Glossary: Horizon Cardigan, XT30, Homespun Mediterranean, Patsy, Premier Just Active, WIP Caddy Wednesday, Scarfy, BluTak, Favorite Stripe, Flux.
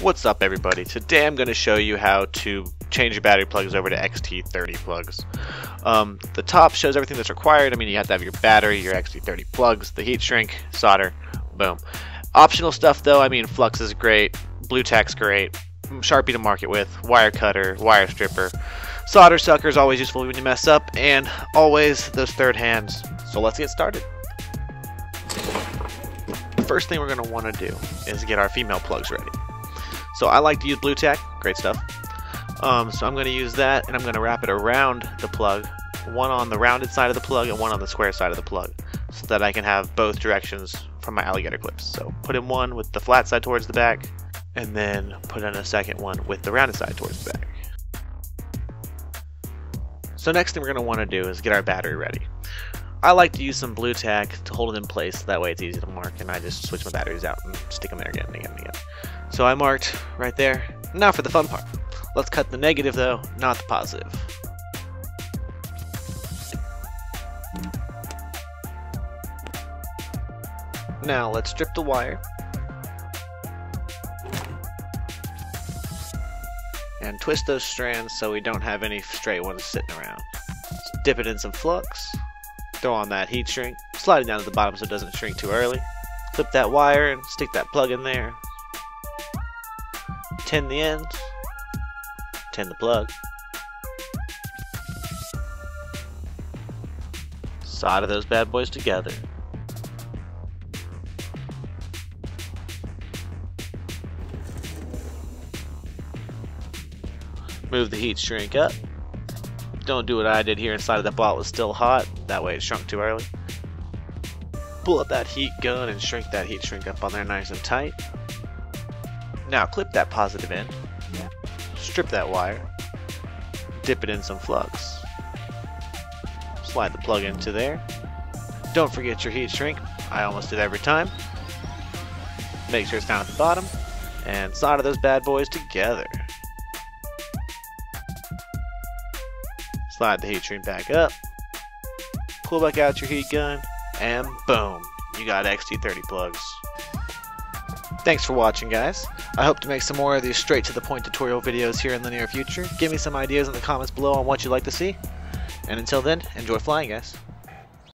What's up everybody? Today I'm going to show you how to change your battery plugs over to XT30 plugs. The top shows everything that's required. I mean, you have to have your battery, your XT30 plugs, the heat shrink, solder, boom. Optional stuff though, I mean, Flux is great, BluTak's great, Sharpie to market with, wire cutter, wire stripper, solder sucker is always useful when you mess up, and always those third hands. So let's get started. First thing we're going to want to do is get our female plugs ready. So I like to use BluTak, great stuff. So I'm going to use that, and I'm going to wrap it around the plug, one on the rounded side of the plug and one on the square side of the plug, so that I can have both directions from my alligator clips. So put in one with the flat side towards the back, and then put in a second one with the rounded side towards the back. So next thing we're going to want to do is get our battery ready. I like to use some BluTak to hold it in place, that way it's easy to mark, and I just switch my batteries out and stick them there again and again and again. So I marked right there. Now for the fun part. Let's cut the negative though, not the positive. Now let's strip the wire and twist those strands so we don't have any straight ones sitting around. Let's dip it in some Flux, throw on that heat shrink, slide it down to the bottom so it doesn't shrink too early, clip that wire and stick that plug in there, tin the ends, tin the plug, solder those bad boys together, move the heat shrink up. Don't do what I did here and slide that while it was still hot, that way it shrunk too early. Pull up that heat gun and shrink that heat shrink up on there nice and tight. Now clip that positive end, strip that wire, dip it in some Flux, slide the plug into there. Don't forget your heat shrink, I almost did every time. Make sure it's down at the bottom and solder those bad boys together. Slide the heat shrink back up, pull back out your heat gun, and boom, you got XT30 plugs. Thanks for watching, guys. I hope to make some more of these straight to the point tutorial videos here in the near future. Give me some ideas in the comments below on what you'd like to see. And until then, enjoy flying, guys.